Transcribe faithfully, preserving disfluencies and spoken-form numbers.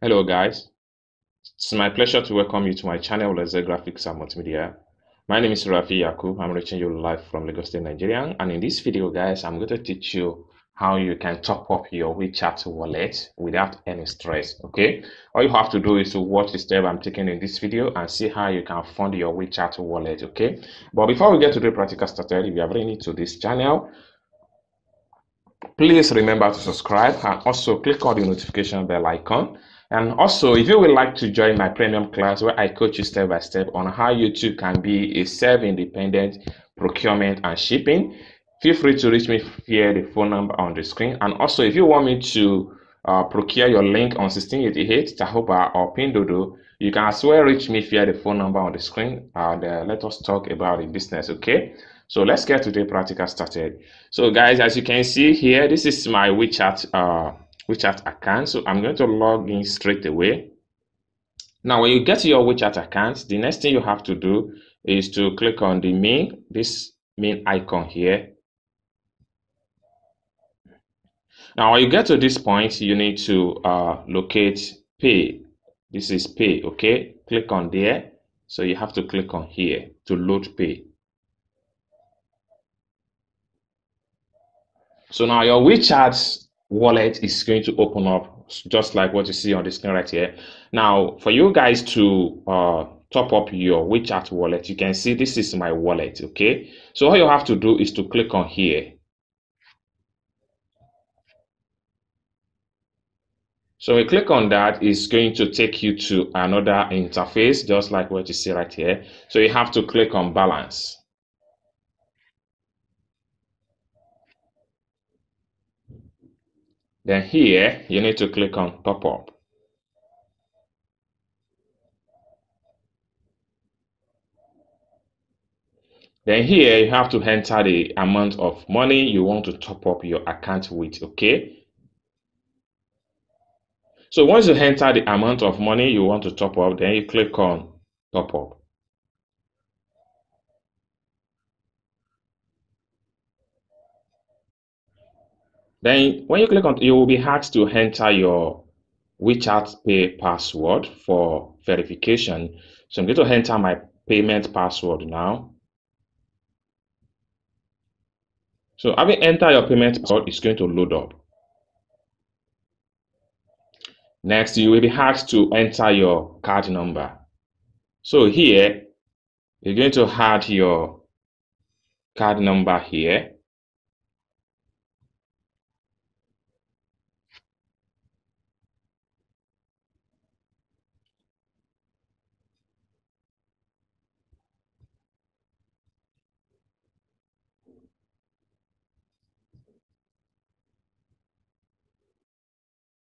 Hello guys, it's my pleasure to welcome you to my channel Excel Graphics and Multimedia. My name is Rafi Yakub. I'm reaching you live from Lagos, Nigeria, and in this video guys, I'm going to teach you how you can top up your WeChat wallet without any stress. Okay, all you have to do is to watch the step I'm taking in this video and see how you can fund your WeChat wallet. Okay, but before we get to the practical strategy, if you are very new to this channel, please remember to subscribe and also click on the notification bell icon. And also, if you would like to join my premium class where I coach you step by step on how you too can be a self-independent procurement and shipping, feel free to reach me via the phone number on the screen. And also, if you want me to uh, procure your link on sixteen eighty-eight, Taobao or Pinduoduo, you can as well reach me via the phone number on the screen, and uh, let us talk about the business. Okay, so let's get to the practical started. So guys, as you can see here, this is my WeChat uh, WeChat account. So I'm going to log in straight away. Now when you get to your WeChat account, the next thing you have to do is to click on the main, this main icon here. Now when you get to this point, you need to uh, locate pay. This is pay. Okay, click on there. So you have to click on here to load pay. So now your WeChat wallet is going to open up just like what you see on the screen right here. Now for you guys to uh, top up your WeChat wallet, you can see this is my wallet. Okay, so all you have to do is to click on here. So we click on that, it's going to take you to another interface just like what you see right here. So you have to click on balance. Then here, you need to click on top up. Then here, you have to enter the amount of money you want to top up your account with, okay? So once you enter the amount of money you want to top up, then you click on top up. Then when you click on, you will be asked to enter your WeChat Pay password for verification. So I'm going to enter my payment password now. So having entered your payment password, it's going to load up. Next, you will be asked to enter your card number. So here, you're going to add your card number here.